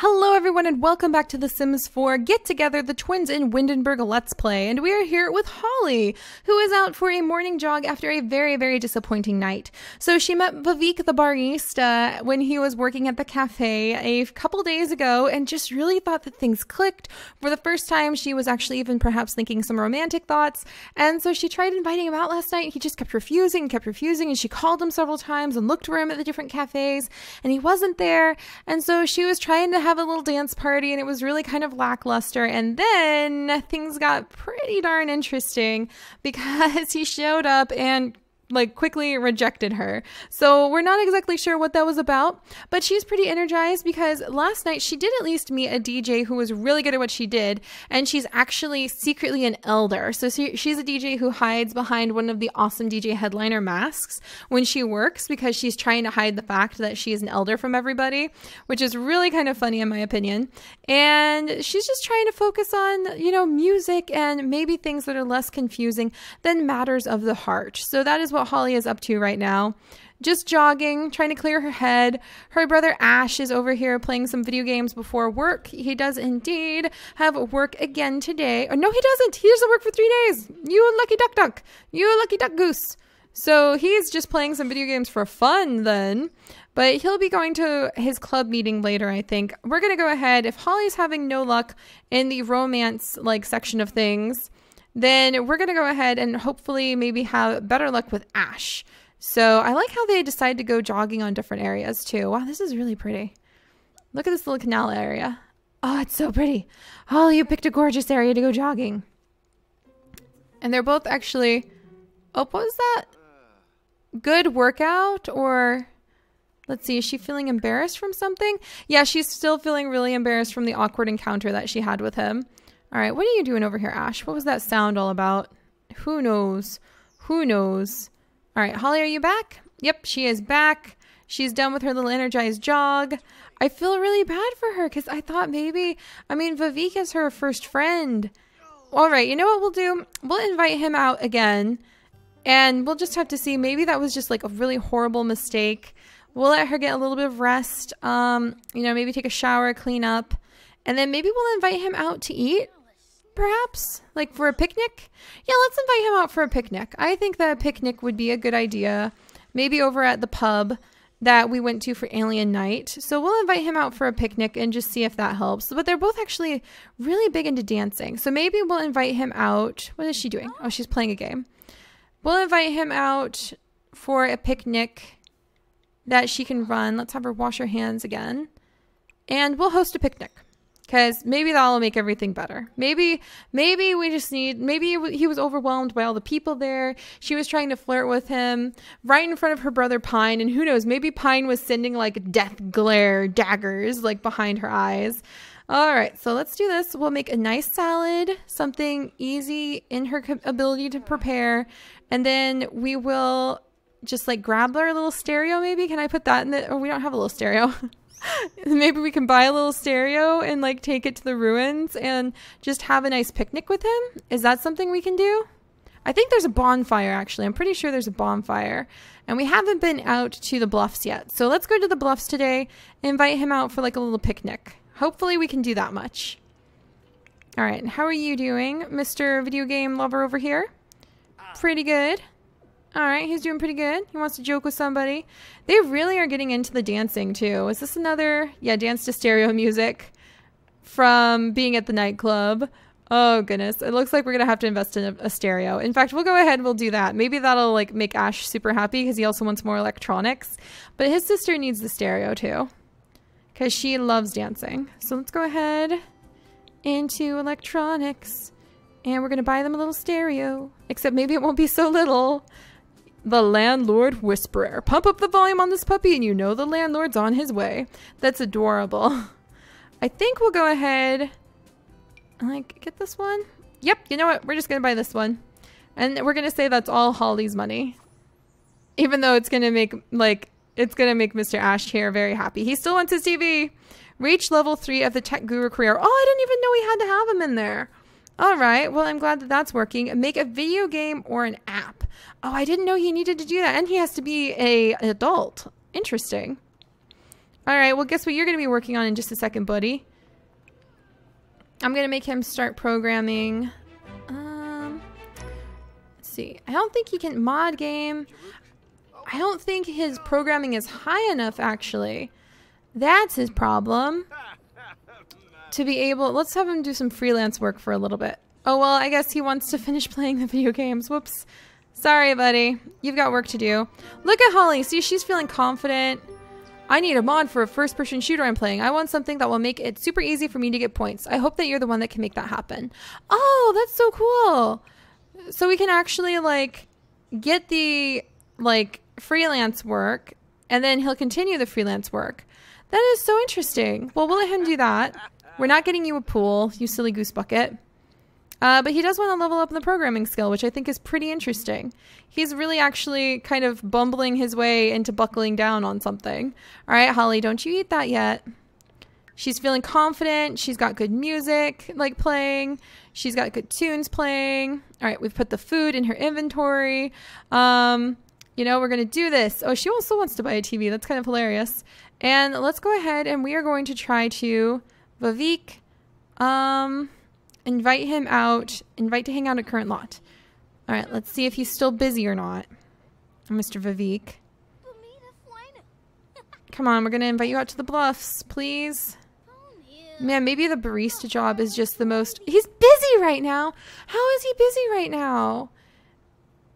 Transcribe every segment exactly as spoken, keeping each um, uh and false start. Hello everyone and welcome back to The Sims four Get Together, the Twins in Windenburg Let's Play, and we are here with Holly, who is out for a morning jog after a very, very disappointing night. So she met Vavik the barista when he was working at the cafe a couple days ago and just really thought that things clicked. For the first time, she was actually even perhaps thinking some romantic thoughts, and so she tried inviting him out last night. He just kept refusing, kept refusing, and she called him several times and looked for him at the different cafes, and he wasn't there, and so she was trying to have a little dance party, and it was really kind of lackluster. And then things got pretty darn interesting because he showed up and like quickly rejected her. So we're not exactly sure what that was about, but she's pretty energized because last night she did at least meet a D J who was really good at what she did, and she's actually secretly an elder. So she, she's a D J who hides behind one of the awesome D J headliner masks when she works because she's trying to hide the fact that she is an elder from everybody, which is really kind of funny in my opinion. And she's just trying to focus on, you know, music and maybe things that are less confusing than matters of the heart. So that is what what Holly is up to right now. Just jogging, trying to clear her head. Her brother Ash is over here playing some video games before work. He does indeed have work again today. Or no, he doesn't. He doesn't work for three days. You lucky duck duck. You lucky duck goose. So he's just playing some video games for fun then. But he'll be going to his club meeting later, I think. We're going to go ahead. If Holly's having no luck in the romance like section of things, then we're going to go ahead and hopefully maybe have better luck with Ash. So I like how they decide to go jogging on different areas too. Wow, this is really pretty. Look at this little canal area. Oh, it's so pretty. Oh, you picked a gorgeous area to go jogging. And they're both actually... Oh, what was that? Good workout or... Let's see, is she feeling embarrassed from something? Yeah, she's still feeling really embarrassed from the awkward encounter that she had with him. All right, what are you doing over here, Ash? What was that sound all about? Who knows? Who knows? All right, Holly, are you back? Yep, she is back. She's done with her little energized jog. I feel really bad for her because I thought maybe, I mean, Vavik is her first friend. All right, you know what we'll do? We'll invite him out again, and we'll just have to see. Maybe that was just like a really horrible mistake. We'll let her get a little bit of rest. Um, you know, maybe take a shower, clean up, and then maybe we'll invite him out to eat. Perhaps? Like for a picnic? Yeah, let's invite him out for a picnic. I think that a picnic would be a good idea. Maybe over at the pub that we went to for Alien Night. So we'll invite him out for a picnic and just see if that helps. But they're both actually really big into dancing. So maybe we'll invite him out. What is she doing? Oh, she's playing a game. We'll invite him out for a picnic that she can run. Let's have her wash her hands again. And we'll host a picnic. Because maybe that'll make everything better. Maybe, maybe we just need, maybe he was overwhelmed by all the people there. She was trying to flirt with him right in front of her brother Pine. And who knows, maybe Pine was sending like death glare daggers like behind her eyes. All right, so let's do this. We'll make a nice salad, something easy in her ability to prepare. And then we will just like grab our little stereo maybe. Can I put that in the, oh, we don't have a little stereo. Maybe we can buy a little stereo and like take it to the ruins and just have a nice picnic with him. Is that something we can do? I think there's a bonfire actually. I'm pretty sure there's a bonfire. And we haven't been out to the bluffs yet. So let's go to the bluffs today and invite him out for like a little picnic. Hopefully we can do that much. All right, and how are you doing, Mister Video Game Lover over here? Pretty good. All right, he's doing pretty good. He wants to joke with somebody. They really are getting into the dancing too. Is this another? Yeah, dance to stereo music from being at the nightclub. Oh goodness, it looks like we're gonna have to invest in a, a stereo. In fact, we'll go ahead and we'll do that. Maybe that'll like make Ash super happy because he also wants more electronics. But his sister needs the stereo too because she loves dancing. So let's go ahead into electronics and we're gonna buy them a little stereo. Except maybe it won't be so little. The Landlord Whisperer. Pump up the volume on this puppy and you know the landlord's on his way. That's adorable. I think we'll go ahead and like get this one. Yep, you know what? We're just going to buy this one. And we're going to say that's all Holly's money. Even though it's going to make like it's going to make Mister Ash here very happy. He still wants his T V. Reach level three of the tech guru career. Oh, I didn't even know we had to have him in there. All right, well, I'm glad that that's working. Make a video game or an app. Oh, I didn't know he needed to do that. And he has to be a, an adult. Interesting. Alright, well guess what you're going to be working on in just a second, buddy. I'm going to make him start programming. Um, let's see. I don't think he can mod game. I don't think his programming is high enough, actually. That's his problem. To be able... Let's have him do some freelance work for a little bit. Oh, well, I guess he wants to finish playing the video games. Whoops. Sorry, buddy. You've got work to do. Look at Holly. See, she's feeling confident. I need a mod for a first-person shooter I'm playing. I want something that will make it super easy for me to get points. I hope that you're the one that can make that happen. Oh, that's so cool. So we can actually, like, get the, like, freelance work, and then he'll continue the freelance work. That is so interesting. Well, we'll let him do that. We're not getting you a pool, you silly goose bucket. Uh, but he does want to level up in the programming skill, which I think is pretty interesting. He's really actually kind of bumbling his way into buckling down on something. All right, Holly, don't you eat that yet. She's feeling confident. She's got good music, like, playing. She's got good tunes playing. All right, we've put the food in her inventory. Um, you know, we're going to do this. Oh, she also wants to buy a T V. That's kind of hilarious. And let's go ahead and we are going to try to... Vavik, um, invite him out, invite to hang out at current lot. All right, let's see if he's still busy or not. Mister Vavik. Come on, we're going to invite you out to the bluffs, please. Man, maybe the barista job is just the most... He's busy right now. How is he busy right now?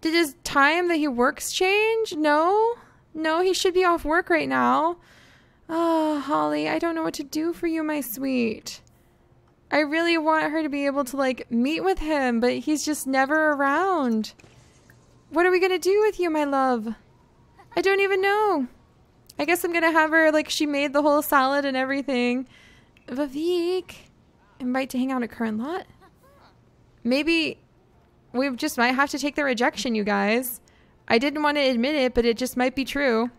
Did his time that he works change? No, no, he should be off work right now. Oh, Holly, I don't know what to do for you, my sweet. I really want her to be able to, like, meet with him, but he's just never around. What are we going to do with you, my love? I don't even know. I guess I'm going to have her, like, she made the whole salad and everything. Vavik, invite to hang out at current lot? Maybe we just might have to take the rejection, you guys. I didn't want to admit it, but it just might be true.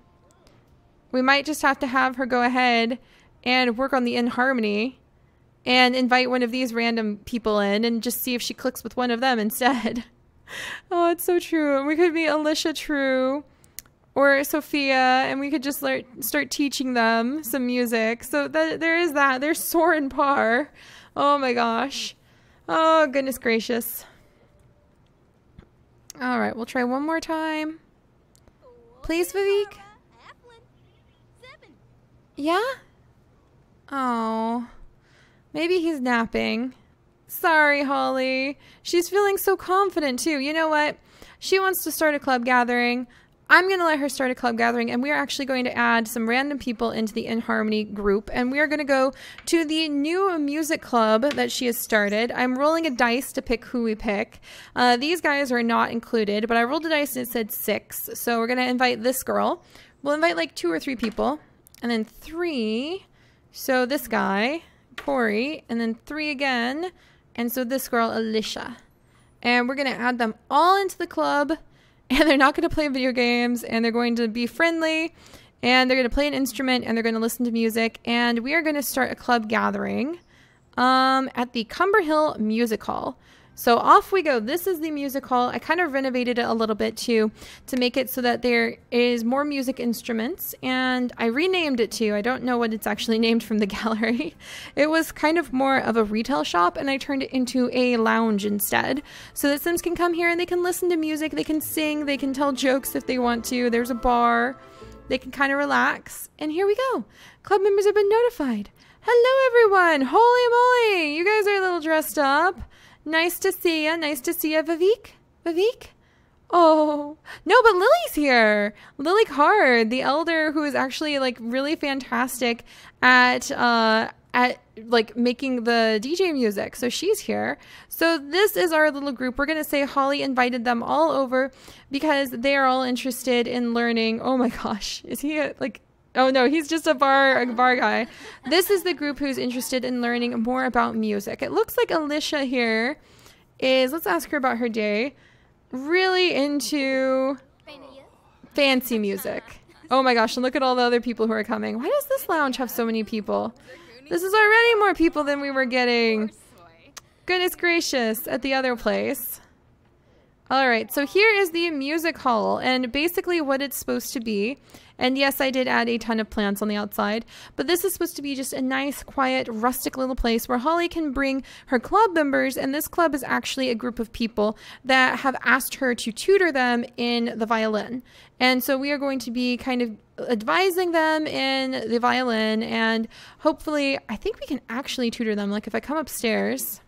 We might just have to have her go ahead and work on the InHarmony and invite one of these random people in and just see if she clicks with one of them instead. Oh, it's so true. And we could be Alicia True or Sophia, and we could just start teaching them some music. So th there is that. There's Soren Parr. Oh, my gosh. Oh, goodness gracious. All right, we'll try one more time. Please, Vavik. Yeah? Oh. Maybe he's napping. Sorry, Holly. She's feeling so confident, too. You know what? She wants to start a club gathering. I'm going to let her start a club gathering, and we are actually going to add some random people into the InHarmony group, and we are going to go to the new music club that she has started. I'm rolling a dice to pick who we pick. Uh, these guys are not included, but I rolled a dice and it said six, so we're going to invite this girl. We'll invite like two or three people. And then three, so this guy, Corey, and then three again, and so this girl, Alicia. And we're going to add them all into the club, and they're not going to play video games, and they're going to be friendly, and they're going to play an instrument, and they're going to listen to music, and we are going to start a club gathering um, at the Cumber Hill Music Hall. So off we go. This is the music hall. I kind of renovated it a little bit too to make it so that there is more music instruments, and I renamed it too. I don't know what it's actually named from the gallery. It was kind of more of a retail shop, and I turned it into a lounge instead. So the Sims can come here and they can listen to music, they can sing, they can tell jokes if they want to. There's a bar. They can kind of relax. And here we go. Club members have been notified. Hello everyone. Holy moly. You guys are a little dressed up. Nice to see ya. Nice to see ya, Vavik. Vavik? Oh. No, but Lily's here. Lily Card, the elder who is actually, like, really fantastic at, uh, at, like, making the D J music. So she's here. So this is our little group. We're going to say Holly invited them all over because they are all interested in learning. Oh, my gosh. Is he, a, like... Oh no, he's just a bar, a bar guy. This is the group who's interested in learning more about music. It looks like Alicia here is, let's ask her about her day, really into fancy music. Oh my gosh, and look at all the other people who are coming. Why does this lounge have so many people? This is already more people than we were getting. Goodness gracious, at the other place. All right, so here is the music hall and basically what it's supposed to be. And yes, I did add a ton of plants on the outside, but this is supposed to be just a nice, quiet, rustic little place where Holly can bring her club members. And this club is actually a group of people that have asked her to tutor them in the violin. And so we are going to be kind of advising them in the violin, and hopefully, I think we can actually tutor them. Like if I come upstairs...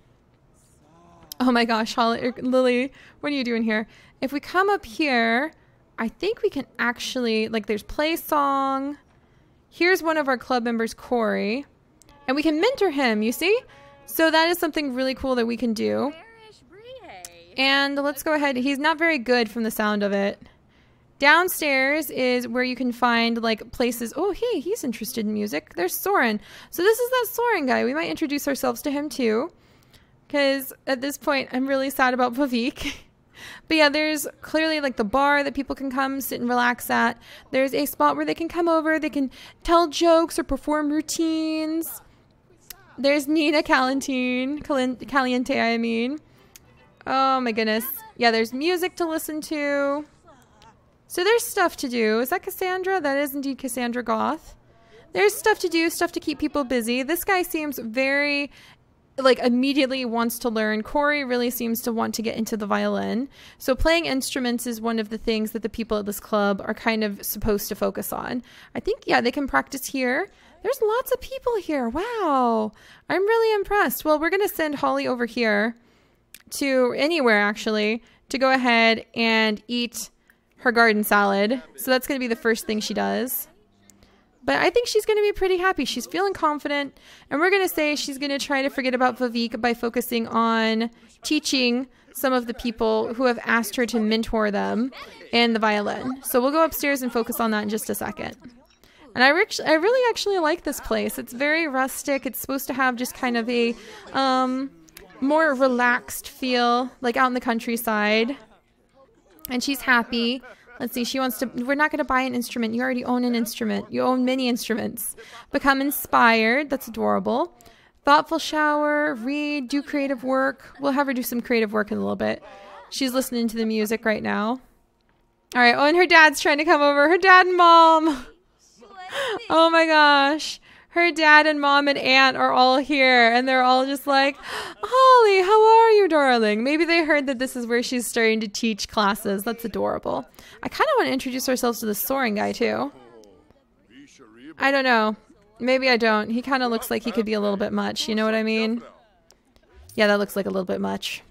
Oh my gosh, Holly, Lily, what are you doing here? If we come up here, I think we can actually, like there's play song. Here's one of our club members, Corey, and we can mentor him, you see? So that is something really cool that we can do. And let's go ahead. He's not very good from the sound of it. Downstairs is where you can find like places. Oh, hey, he's interested in music. There's Soren. So this is that Soren guy. We might introduce ourselves to him too. Because at this point, I'm really sad about Vavik. But yeah, there's clearly like the bar that people can come sit and relax at. There's a spot where they can come over. They can tell jokes or perform routines. There's Nina Caliente, Caliente, I mean. Oh my goodness. Yeah, there's music to listen to. So there's stuff to do. Is that Cassandra? That is indeed Cassandra Goth. There's stuff to do, stuff to keep people busy. This guy seems very... like immediately wants to learn. Corey really seems to want to get into the violin. So playing instruments is one of the things that the people at this club are kind of supposed to focus on. I think, yeah, they can practice here. There's lots of people here. Wow. I'm really impressed. Well, we're going to send Holly over here to anywhere actually to go ahead and eat her garden salad. So that's going to be the first thing she does. But I think she's going to be pretty happy. She's feeling confident. And we're going to say she's going to try to forget about Vavik by focusing on teaching some of the people who have asked her to mentor them in the violin. So we'll go upstairs and focus on that in just a second. And I, re I really actually like this place. It's very rustic. It's supposed to have just kind of a um, more relaxed feel, like out in the countryside. And she's happy. Let's see, she wants to, we're not going to buy an instrument. You already own an instrument. You own many instruments. Become inspired. That's adorable. Thoughtful shower, read, do creative work. We'll have her do some creative work in a little bit. She's listening to the music right now. All right. Oh, and her dad's trying to come over. Her dad and mom. Oh my gosh. Her dad and mom and aunt are all here, and they're all just like, Holly, how are you, darling? Maybe they heard that this is where she's starting to teach classes. That's adorable. I kind of want to introduce ourselves to the soaring guy, too. I don't know. Maybe I don't. He kind of looks like he could be a little bit much. You know what I mean? Yeah, that looks like a little bit much.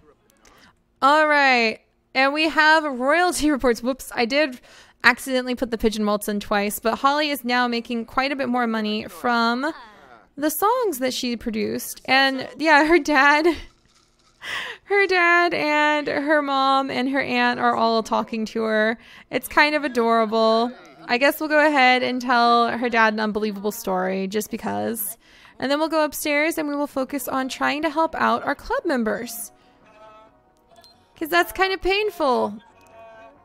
All right. And we have royalty reports. Whoops, I did... accidentally put the Pigeon Waltz in twice, but Holly is now making quite a bit more money from the songs that she produced. And yeah, her dad, her dad and her mom and her aunt are all talking to her. It's kind of adorable. I guess we'll go ahead and tell her dad an unbelievable story just because. And then we'll go upstairs and we will focus on trying to help out our club members. Because that's kind of painful.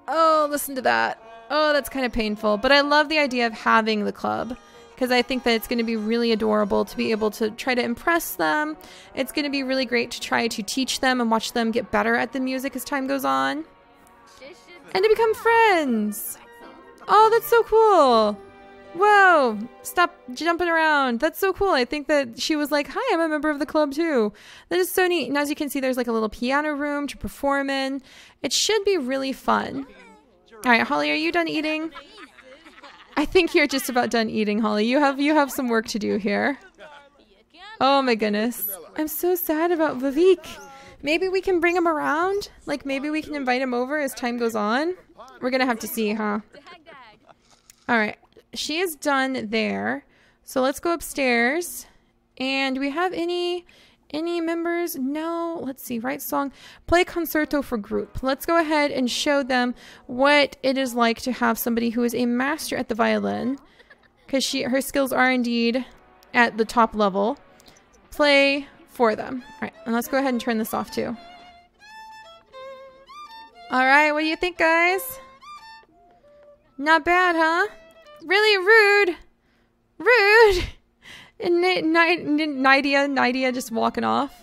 Oh, listen to that. Oh, that's kind of painful. But I love the idea of having the club because I think that it's going to be really adorable to be able to try to impress them. It's going to be really great to try to teach them and watch them get better at the music as time goes on. And to become friends. Oh, that's so cool. Whoa, stop jumping around. That's so cool. I think that she was like, hi, I'm a member of the club too. That is so neat. And as you can see, there's like a little piano room to perform in. It should be really fun. All right, Holly, are you done eating? I think you're just about done eating, Holly. You have you have some work to do here. Oh my goodness. I'm so sad about Vavik. Maybe we can bring him around? Like maybe we can invite him over as time goes on? We're going to have to see, huh? All right. She is done there. So let's go upstairs. And do we have any any members? No. Let's see. Write song. Play concerto for group. Let's go ahead and show them what it is like to have somebody who is a master at the violin, because she her skills are indeed at the top level. Play for them. All right. And let's go ahead and turn this off too. All right. What do you think, guys? Not bad, huh? Really rude. Rude. And Nidia, Nidia just walking off.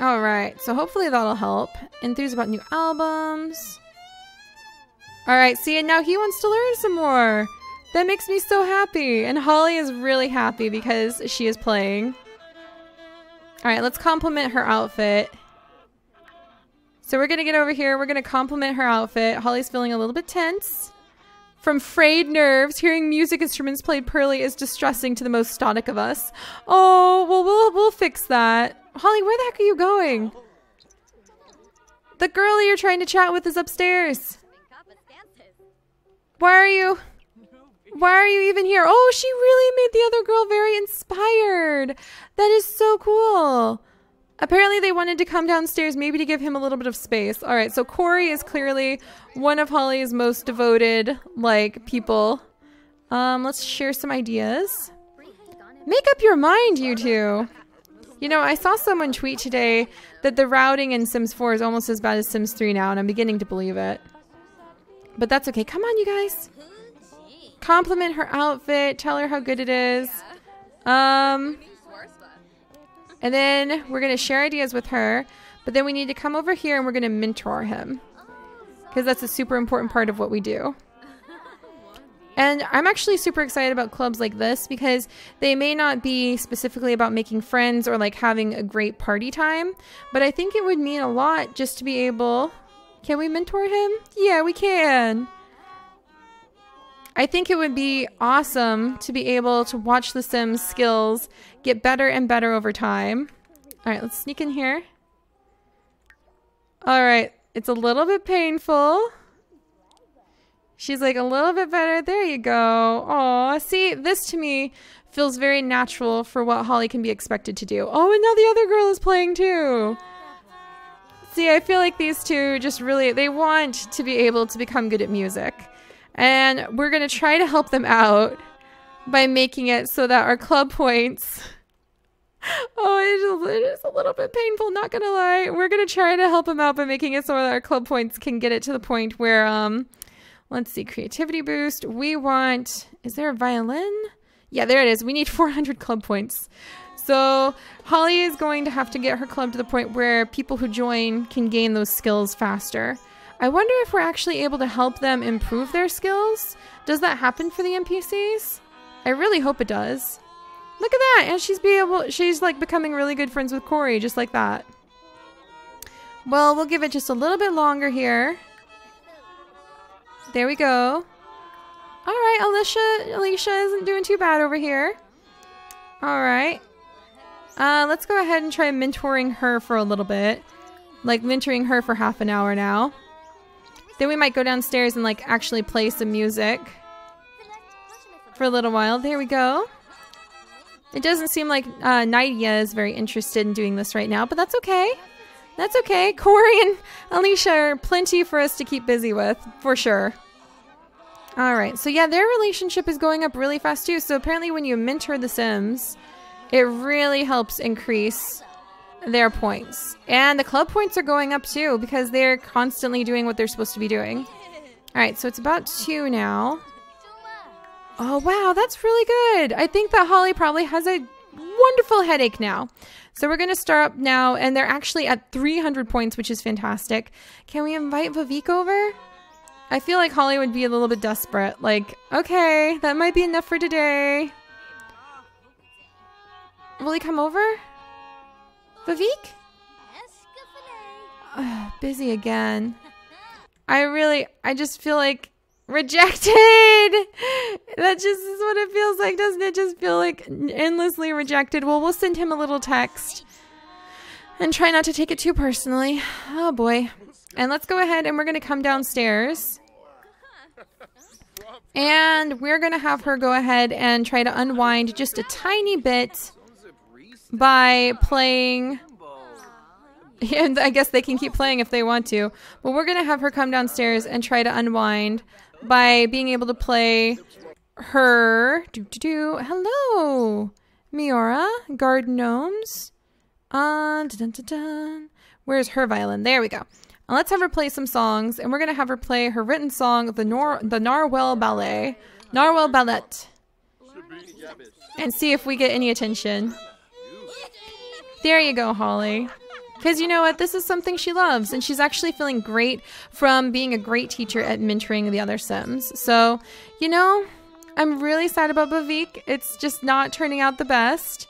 All right, so hopefully that'll help. Enthused about new albums. All right, see, and now he wants to learn some more. That makes me so happy. And Holly is really happy because she is playing. All right, let's compliment her outfit. So we're gonna get over here. We're gonna compliment her outfit. Holly's feeling a little bit tense. From frayed nerves, hearing music instruments played poorly is distressing to the most stonic of us. Oh, well, we'll, we'll fix that. Holly, where the heck are you going? The girl you're trying to chat with is upstairs. Why are you... Why are you even here? Oh, she really made the other girl very inspired. That is so cool. Apparently they wanted to come downstairs, maybe to give him a little bit of space. All right, so Corey is clearly one of Holly's most devoted, like, people. Um, let's share some ideas. Make up your mind, you two. You know, I saw someone tweet today that the routing in Sims four is almost as bad as Sims three now, and I'm beginning to believe it. But that's okay. Come on, you guys. Compliment her outfit. Tell her how good it is. Um... And then we're going to share ideas with her, but then we need to come over here and we're going to mentor him because that's a super important part of what we do. And I'm actually super excited about clubs like this because they may not be specifically about making friends or like having a great party time, but I think it would mean a lot just to be able... Can we mentor him? Yeah, we can. I think it would be awesome to be able to watch The Sims skills get better and better over time. All right, let's sneak in here. All right, it's a little bit painful. She's like a little bit better. There you go. Aw, see, this to me feels very natural for what Holly can be expected to do. Oh, and now the other girl is playing too. See, I feel like these two just really, they want to be able to become good at music. And we're going to try to help them out by making it so that our club points... Oh, it is a little bit painful, not going to lie. We're going to try to help them out by making it so that our club points can get it to the point where... Um, let's see, creativity boost. We want... Is there a violin? Yeah, there it is. We need four hundred club points. So Holly is going to have to get her club to the point where people who join can gain those skills faster. I wonder if we're actually able to help them improve their skills. Does that happen for the N P Cs? I really hope it does. Look at that, and she's be able she's like becoming really good friends with Corey just like that. Well, we'll give it just a little bit longer here. There we go. All right, Alicia, Alicia isn't doing too bad over here. All right. Uh, let's go ahead and try mentoring her for a little bit. Like mentoring her for half an hour now. Then we might go downstairs and like actually play some music for a little while. There we go. It doesn't seem like uh, Nydia is very interested in doing this right now, but that's okay. That's okay. Corey and Alicia are plenty for us to keep busy with, for sure. All right. So yeah, their relationship is going up really fast too. So apparently when you mentor the Sims, it really helps increase their points, and the club points are going up too because they're constantly doing what they're supposed to be doing. All right, so it's about two now. Oh wow, that's really good. I think that Holly probably has a wonderful headache now, so we're gonna start up now, and they're actually at three hundred points, which is fantastic. Can we invite Vavik over? I feel like Holly would be a little bit desperate, like, okay, that might be enough for today. Will he come over? Vavik? Uh, busy again. I really, I just feel like rejected. That just is what it feels like, doesn't it? Just feel like endlessly rejected. Well, we'll send him a little text and try not to take it too personally. Oh boy. And let's go ahead and we're going to come downstairs. And we're going to have her go ahead and try to unwind just a tiny bit by playing, and I guess they can keep playing if they want to, but we're going to have her come downstairs and try to unwind by being able to play her, do do do, hello, Miora, guard gnomes, uh, dun, dun, dun, dun. Where's her violin? There we go. Now let's have her play some songs, and we're going to have her play her written song of the, Nor the Narwhal Ballet, Narwhal Ballet, and see if we get any attention. There you go, Holly. Because you know what? This is something she loves, and she's actually feeling great from being a great teacher at mentoring the other Sims. So, you know, I'm really sad about Vavik. It's just not turning out the best.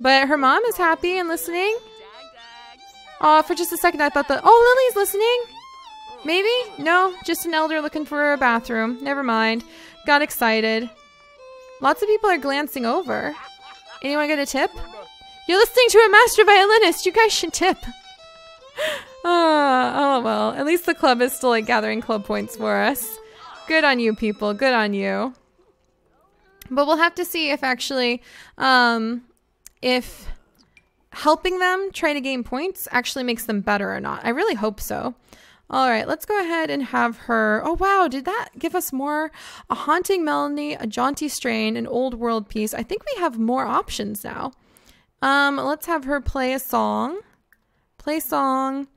But her mom is happy and listening. Aw, for just a second I thought that... Oh, Lily's listening? Maybe? No, just an elder looking for a bathroom. Never mind. Got excited. Lots of people are glancing over. Anyone get a tip? You're listening to a master violinist. You guys should tip. uh, oh, well. At least the club is still like gathering club points for us. Good on you, people. Good on you. But we'll have to see if actually, um, if helping them try to gain points actually makes them better or not. I really hope so. All right, let's go ahead and have her... Oh, wow, did that give us more? A haunting melody, a jaunty strain, an old world piece. I think we have more options now. Um, let's have her play a song. Play song.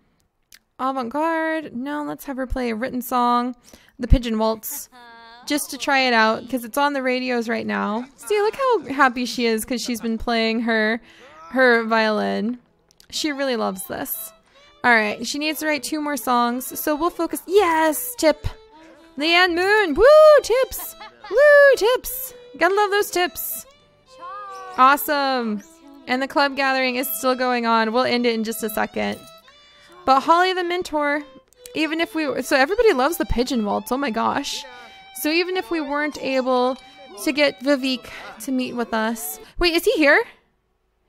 Avant-garde. No, let's have her play a written song. The Pigeon Waltz. Just to try it out, because it's on the radios right now. See, look how happy she is because she's been playing her, her violin. She really loves this. All right, she needs to write two more songs, so we'll focus. Yes, tip. Leanne Moon, woo, tips. Woo, tips. Gotta love those tips. Awesome. And the club gathering is still going on. We'll end it in just a second. But Holly the mentor, even if we... So everybody loves the Pigeon Waltz, oh my gosh. So even if we weren't able to get Vavik to meet with us... Wait, is he here?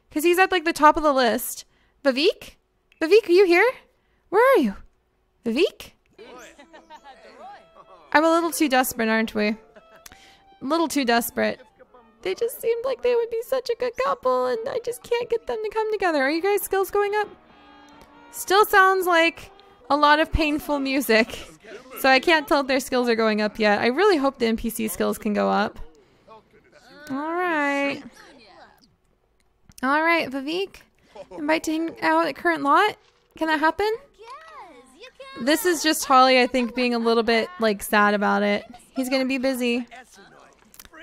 Because he's at like the top of the list. Vavik? Vavik, are you here? Where are you? Vavik? I'm a little too desperate, aren't we? A little too desperate. They just seemed like they would be such a good couple, and I just can't get them to come together. Are you guys' skills going up? Still sounds like a lot of painful music, so I can't tell if their skills are going up yet. I really hope the N P C skills can go up. Alright. Alright, Vavik. Invite to hang out at current lot? Can that happen? Yes, you can. This is just Holly, I think, being a little bit, like, sad about it. He's gonna be busy.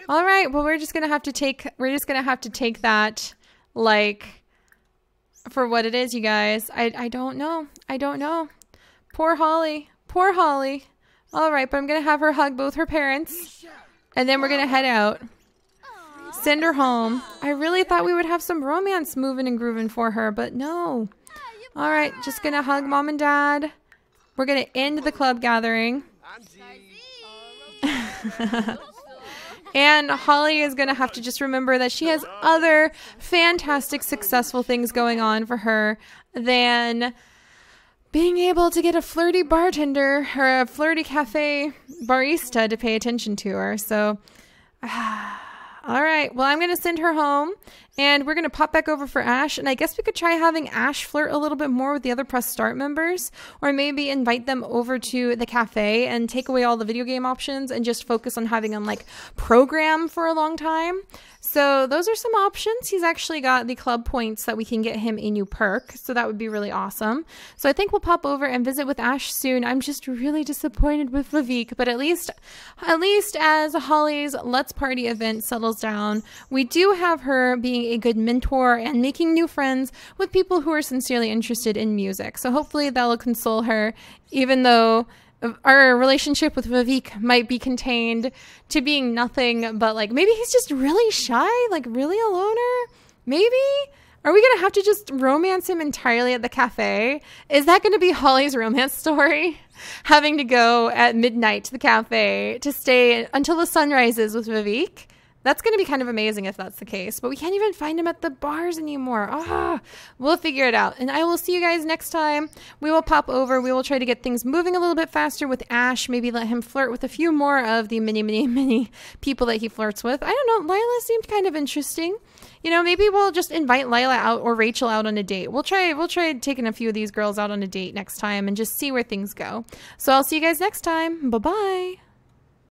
All right, well, we're just gonna have to take, we're just gonna have to take that, like, for what it is, you guys. I, I don't know. I don't know. Poor Holly. Poor Holly. All right, but I'm gonna have her hug both her parents, and then we're gonna head out. Send her home. I really thought we would have some romance moving and grooving for her, but no. All right, just gonna hug mom and dad. We're gonna end the club gathering. And Holly is gonna have to just remember that she has other fantastic, successful things going on for her than being able to get a flirty bartender or a flirty cafe barista to pay attention to her. So, ah. All right, well, I'm going to send her home, and we're going to pop back over for Ash, and I guess we could try having Ash flirt a little bit more with the other Press Start members, or maybe invite them over to the cafe and take away all the video game options and just focus on having them, like, program for a long time. So those are some options. He's actually got the club points that we can get him a new perk, so that would be really awesome. So I think we'll pop over and visit with Ash soon. I'm just really disappointed with Vavik, but at least, at least as Holly's Let's Party event settles down, we do have her being a good mentor and making new friends with people who are sincerely interested in music. So hopefully that'll console her, even though our relationship with Vavik might be contained to being nothing but, like, maybe he's just really shy, like really a loner. Maybe are we gonna have to just romance him entirely at the cafe? Is that gonna be Holly's romance story? Having to go at midnight to the cafe to stay until the sun rises with Vavik? That's going to be kind of amazing if that's the case, but we can't even find him at the bars anymore. Ah, we'll figure it out. And I will see you guys next time. We will pop over. We will try to get things moving a little bit faster with Ash. Maybe let him flirt with a few more of the many, many, many people that he flirts with. I don't know. Lila seemed kind of interesting. You know, maybe we'll just invite Lila out or Rachel out on a date. We'll try, we'll try taking a few of these girls out on a date next time and just see where things go. So I'll see you guys next time. Bye-bye.